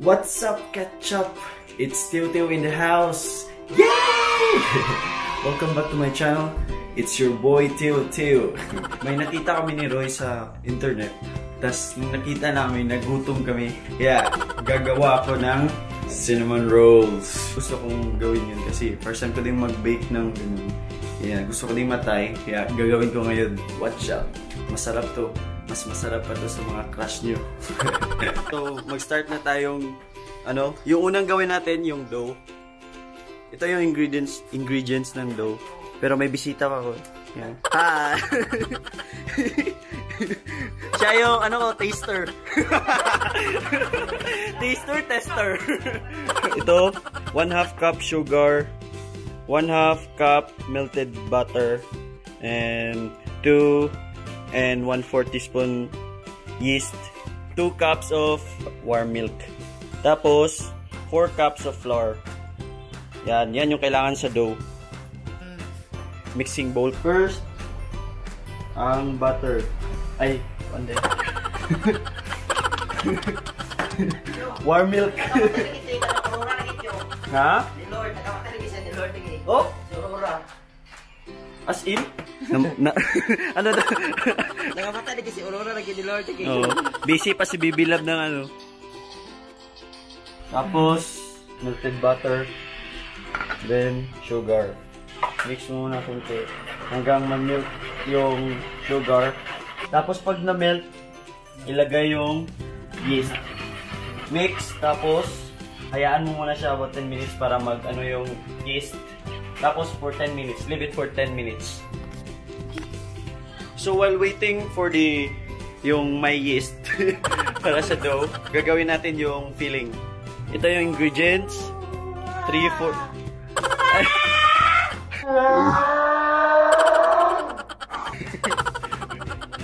What's up, ketchup? It's Teo Teo in the house. Yay! Welcome back to my channel. It's your boy Teo Teo. May nakita kami ni Roy sa internet. Tapos nakita namin, nagutom kami. Kaya gagawa ako ng cinnamon rolls. Gusto kong gawin yun kasi first time ko din mag-bake ng ganun. Yeah, gusto ko din matay. Kaya gagawin ko ngayon. Watch out. Masarap to. Mas masarap pa to sa mga crush nyo. So mag-start na tayong ano. Yung unang gawin natin yung dough. Ito yung ingredients ng dough. Pero may bisita pa ako. Yan. Hi! Siya yung, ano ko, taster. Tester. Ito, 1/2 cup sugar, 1/2 cup melted butter, and 2 1/4 teaspoon yeast, 2 cups of warm milk. Tapos, 4 cups of flour. Yan yung kailangan sa dough. Mixing bowl first. Ang butter. Ay, hindi. Warm milk. Ha? Oh? As in? Ano na? Nagapatali kasi Aurora lagi ni Lord. Busy pa si BB Love ng ano. Tapos, melted butter. Then, sugar. Mix mo muna kunti hanggang ma-melt yung sugar. Tapos pag na-melt, ilagay yung yeast. Mix, tapos hayaan mo muna siya about 10 minutes para mag-ano yung yeast. Tapos for 10 minutes, leave it for 10 minutes. So while waiting for the yung may yeast para sa dough, gagawin natin yung filling. Ito yung ingredients. 3, 4...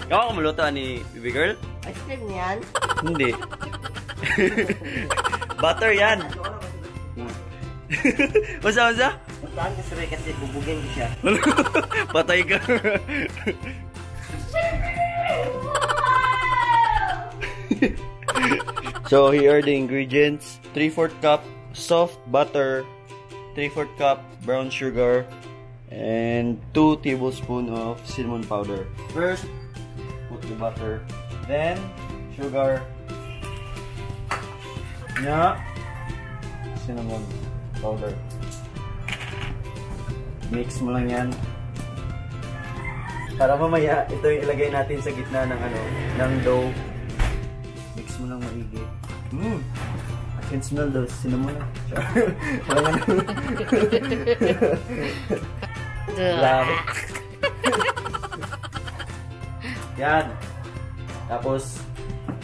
Gawa ko maluto ni BB girl? Ice cream yan? Hindi. Butter yan. Masa? Mataan ka sabi kasi bubugin ko siya. Patay ka. So here are the ingredients. 3/4 cup soft butter, 3/4 cup brown sugar, and 2 tablespoons of cinnamon powder. First, put the butter, then sugar, cinnamon powder. Mix mo lang yan. Para mamaya, ito yung ilagay natin sa gitna ng ano, ng dough. Mix mo lang maigi. I can smell the cinnamon. Yan. Tapos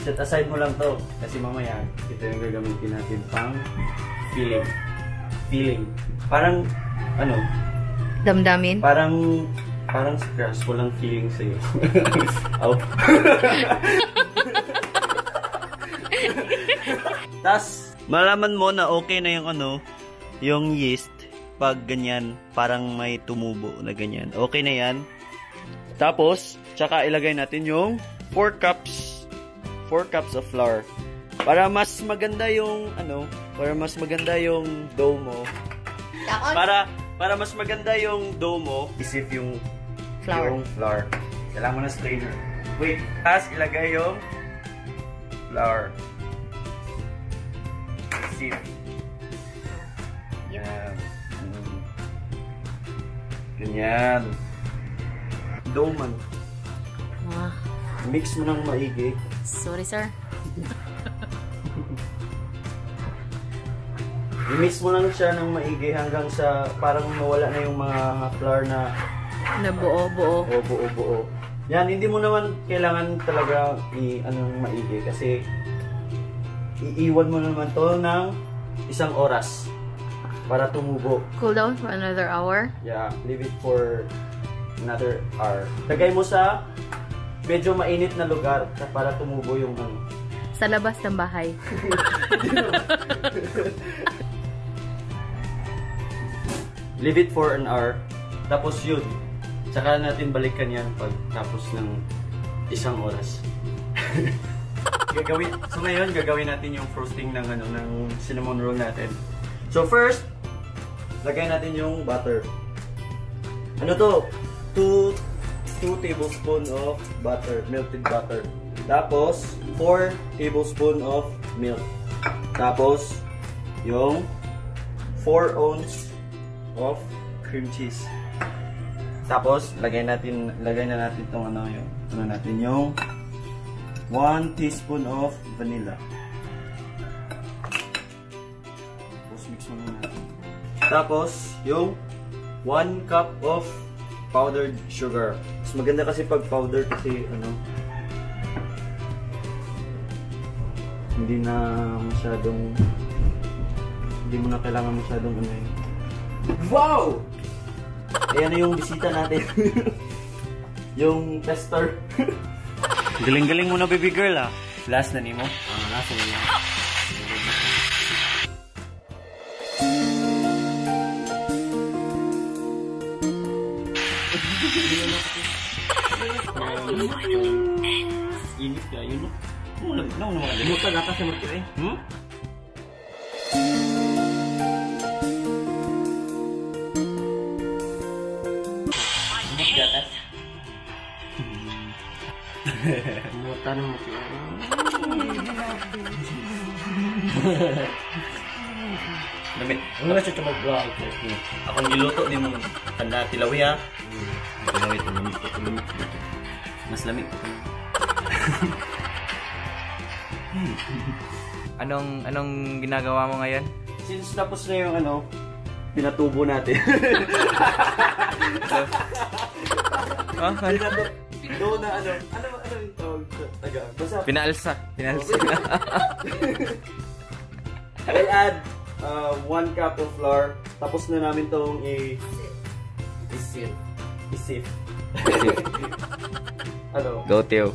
set aside mo lang to kasi mamaya ito yung gagamitin natin pang feeling. Parang ano? Damdamin? Parang scratch, walang feeling sa'yo. Ow. Tas malaman mo na okay na yung ano, yung yeast. Pag ganyan, parang may tumubo na ganyan. Okay na yan. Tapos, tsaka ilagay natin yung 4 cups of flour. Para mas maganda yung ano, para mas maganda yung dough mo. Para mas maganda yung dough mo, isip yung flour. Kailangan mo na strainer. Wait, tapos ilagay yung flour. Isip. Ganyan. Dough man. Wow. Mix mo ng maigi. Sorry, sir. Mix mo lang siya ng maigi hanggang sa parang mawala na yung mga flour na... Nabuo-buo. Buo-buo. Yan, hindi mo naman kailangan talaga maigi kasi iiwan mo naman to ng 1 oras. Para tumubo. Cool down for another hour? Yeah, leave it for another hour. Tagay mo sa medyo mainit na lugar para tumubo yung ano. Sa labas ng bahay. Leave it for an hour. Tapos yun. Tsaka natin balikan yan pag tapos ng 1 oras. So ngayon, gagawin natin yung frosting ng, ng cinnamon roll natin. So first, lagay natin yung butter. Ano to? 2 tablespoons of butter, melted butter. Tapos, 4 tablespoons of milk. Tapos, yung 4 ounces of cream cheese. Tapos, lagay na natin tong yung 1 teaspoon of vanilla. Tapos, mix mo na natin. Tapos, yung 1 cup of powdered sugar. Mas maganda kasi pag powder kasi hindi mo na kailangan masyadong Wow! Ayan na yung bisita natin. Yung tester. Galing-galing mo na, baby girl, ah. Last na ni mo. Last na ni mo. Init ka, yun, no? Lumutag na kasi market, eh. Ano na siya siya mag-vlog? Akong niluto din mo. Tanda, tilawi, ha? Tilawi, tilamik. Mas lamig. Anong ginagawa mo ngayon? Since tapos na yung pinatubo natin. Doon na ano yung tawag sa taga? Basta, pinaalsa. We'll add 1 cup of flour. Tapos na namin tong isip. Hello. Go, Teo.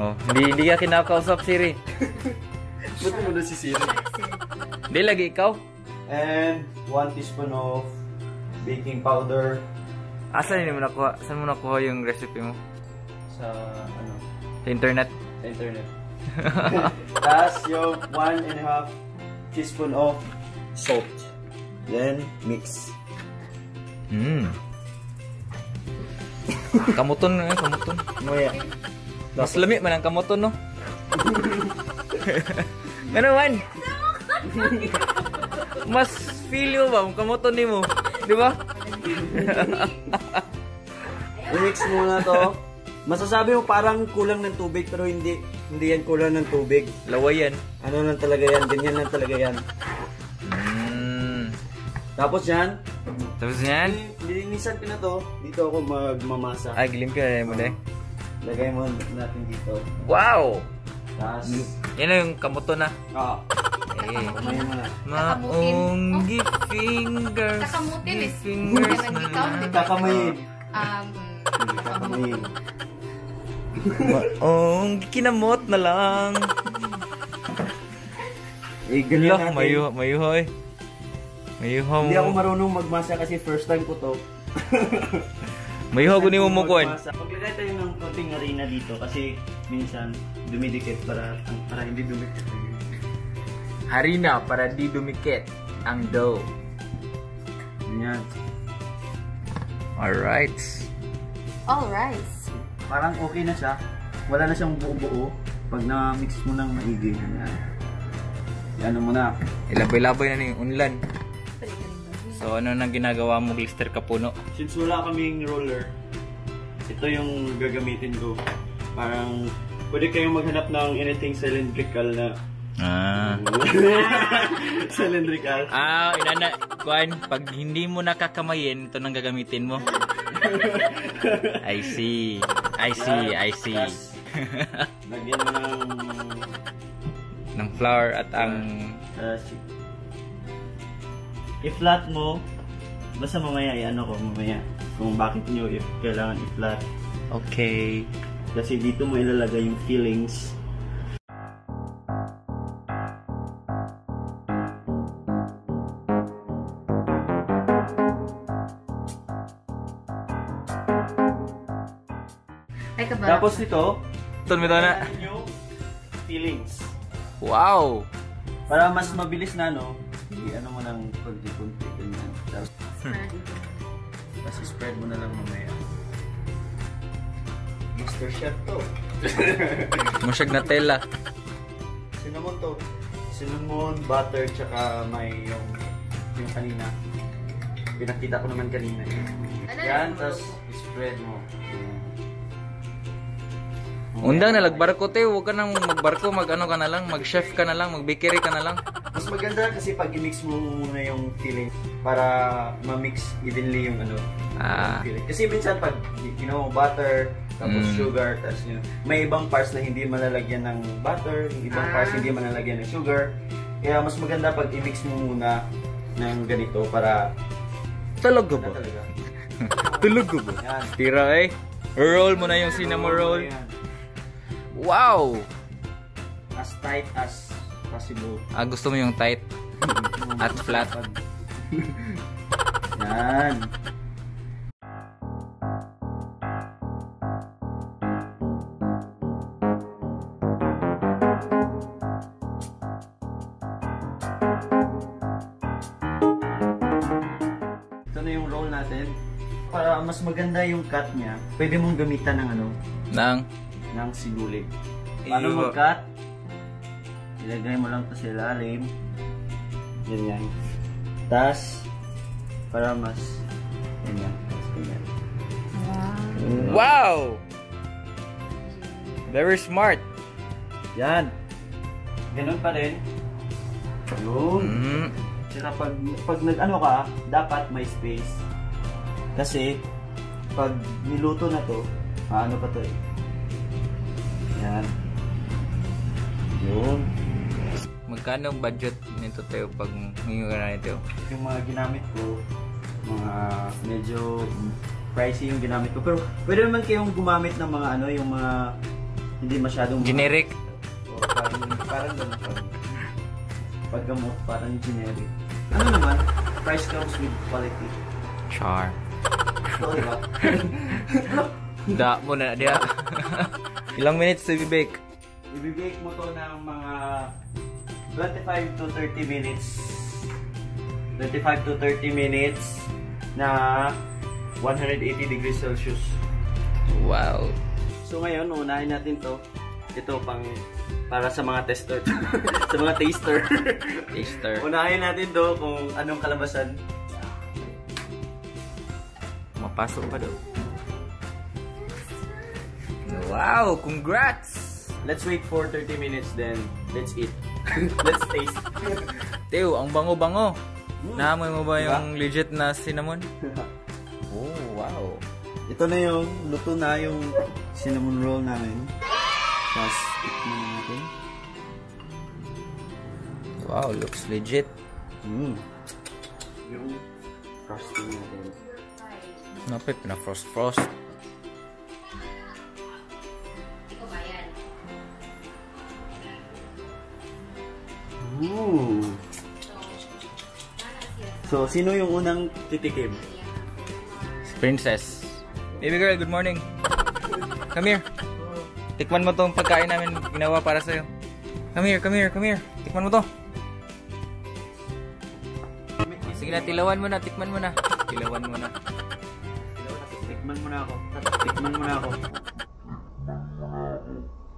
Oh, hindi ka kinakausap si Ri. Ba't mo na si Siri? Hindi, lagi ikaw. And 1 teaspoon of baking powder. Saan mo nakuha yung recipe mo? Sa sa internet. Sa internet. Tapos yung 1.5 teaspoon of salt. Then, mix. Kamuton. Moya. Mas lamig man ang kamuton, no? Meron man. Mas feel mo ba ang kamuton ni mo? Di ba? I-mix muna to. Masasabi mo parang kulang ng tubig, pero hindi yan kulang ng tubig. Laway yan. Ano nang talaga yan? Ganyan nang talaga yan. Tapos yan? Nilinisan ko na to. Dito ako magmamasa. Ay, gilim ka mo na eh. Lagay mo natin dito. Wow! Tas... Yan na yung kamoto na. Oo. Eh. Kamayin mo na. Maunggi fingers. Kakamutin eh. Fingers na. Kakamayin. Kakamayin. Maunggi kinamot na lang. Eh, ganyan natin. Mayuhoy. Mayuhaw. Hindi ako marunong magmasa kasi first time ko to. Mayuhaw ko ni Mumukon. Paglagay tayo ng konting harina dito kasi minsan dumidikit para hindi dumikit. Harina para hindi dumikit ang dough. Ganyan. All right. Parang okay na siya. Wala na siyang buo-buo pag na-mix mo nang maigi. Yan mo na. Ilabay-labay na yung unlan. So, ano nang ginagawa mo, Mr. Capuno? Since wala kaming roller, ito yung gagamitin ko. Parang, pwede kayong maghanap ng anything cylindrical na... Cylindrical. Kuan, pag hindi mo nakakamayin, ito nang gagamitin mo. I see. Plus, lagyan mo ng flour at ang... I-flat mo, basta mamaya kung bakit nyo if kailangan i-flat. Okay. Kasi dito mo ilalagay yung fillings. Tapos nito, feelings. Wow! Para mas mabilis na, no? I-ano mo ng konti-konti. Tapos spread mo na lang mamaya. Master Chef to. Masyag na tela. Cinnamon to. Cinnamon, butter, tsaka may yung kanina. Pinakita ko naman kanina. Yan, tapos spread mo. Undang na lagbarko tayo, huwag ka nang magbarko, mag-ano ka na lang, mag-chef ka na lang, mag-bakery ka na lang. Mas maganda kasi pag i-mix mo muna yung feeling para ma-mix evenly yung ano, feeling. Kasi minsan pag butter, tapos sugar, tapos yun, may ibang parts na hindi malalagyan ng butter, yung ibang parts hindi malalagyan ng sugar. Kaya mas maganda pag i-mix mo muna ng ganito para... Talaga ba? Talaga. Talaga ba? Yan. Tira eh. Roll mo na yung cinnamon roll. Wow! As tight as possible. Ah, gusto mo yung tight? At flat? Yan. Ito na yung roll natin. Para mas maganda yung cut niya, pwede mong gamitan ng ano? Ng sinulid. Paano mag-cut? Ilagay mo lang ito sa ilalim. Ganyan. Tapos, para mas... Ganyan. Wow! Wow! Very smart! Yan! Ganun pa rin. Yun. Tsaka pag nag-ano ka, dapat may space. Kasi, pag niluto na to, ano pa to eh? Yan. Yun. Magkano ang budget nito, Teo, pag ngayon ka na ito? Yung mga ginamit ko, mga medyo pricey yung ginamit ko. Pero pwede naman kayong gumamit ng mga ano, yung mga hindi masyadong... Generic? O, parang gano'n. Paggamot, parang generic. Ano naman, price comes with quality. Char. Sorry ba? Da mo na, dia. Ilang minutes to i-bake? I-bake mo to ng mga 25 to 30 minutes. 25 to 30 minutes na 180 degrees Celsius. Wow! So ngayon, unahin natin to. Ito para sa mga tester. Sa mga taster. Taster. Unahin natin to kung anong kalabasan. Mapasok pa daw. Wow! Congrats! Let's wait for 30 minutes then. Let's eat. Let's taste. Teo, ang bango-bango. Naamoy mo ba yung legit na cinnamon? Oh, wow. Ito na yung luto na yung cinnamon roll namin. Tapos, tikman na natin. Wow, looks legit. Yung frosting natin. Napit na frost. Ooh. So, sino yung unang titikim? Princess. Baby girl, good morning. Come here. Tikman mo tong pagkain namin ginawa para sa'yo. Come here. Tikman mo to. Sige na, tilawan mo na. Tikman mo na ako.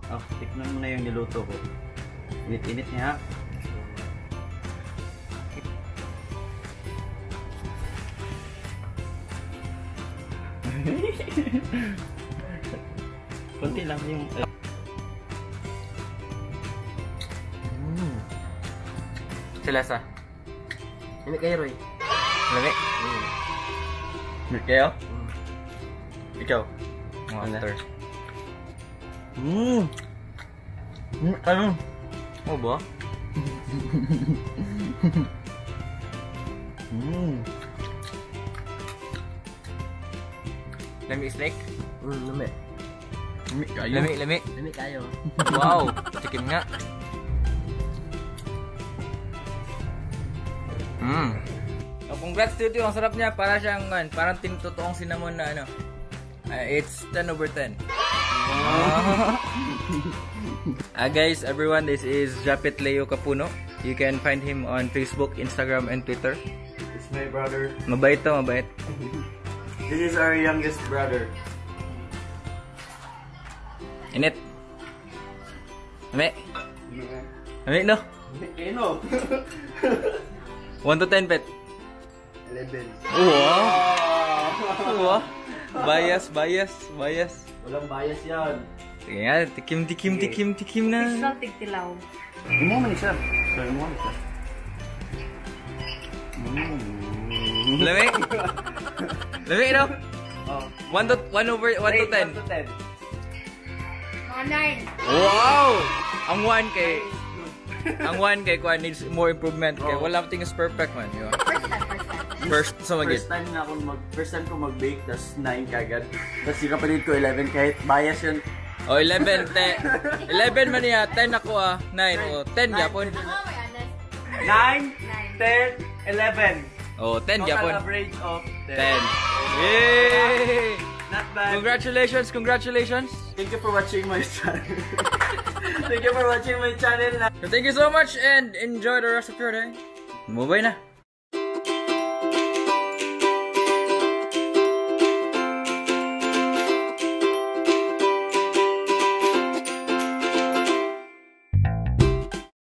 Oh, tikman mo na yung niluto ko. Init-init niya. Kunti lang yung... Silasa. Lamig kayo, Roy. Lamig? Lamig kayo? Ikaw? Monster. Ano? Oo ba? Lamig kayo. Wow! Chicken nga. Oh, congrats to you. Ang sarap niya. Parang totoong cinnamon na ano. It's 10/10. Wow! Guys, everyone, this is Japheth Leo Capuno. You can find him on Facebook, Instagram, and Twitter. It's my brother. Mabait to, mabait. This is our youngest brother. Init. Ame. Ame, no? Ame, no. 1 to 10, pet. 11. Wow. Bias. Walang bias yan. Sige nga, tikim na. It's not tigtilaw. Umuman isa. Sorry, umuman isa. Lamig. Lamig, no? 1 to 10. 1 to 10. 9. Wow! Ang 1 kay... Ang 1 kay Kwan needs more improvement. Kaya wala ting is perfect man. First time ko mag-bake, tas 9 kagad. Tas yung kapatid ko 11, kahit bias yun. Oh, 11, 10. 11 man niya, 10 ako 9. Oh, 10 Japon. 9, 10, 11. Oh, 10 Japon. Total average of 10. Yay! Not bad. Congratulations. Thank you for watching my channel. Thank you so much and enjoy the rest of your day. Bye-bye na.